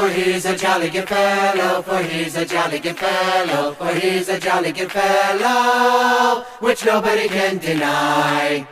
for he's a jolly good fellow, for he's a jolly good fellow, for he's a jolly good fellow, which nobody can deny.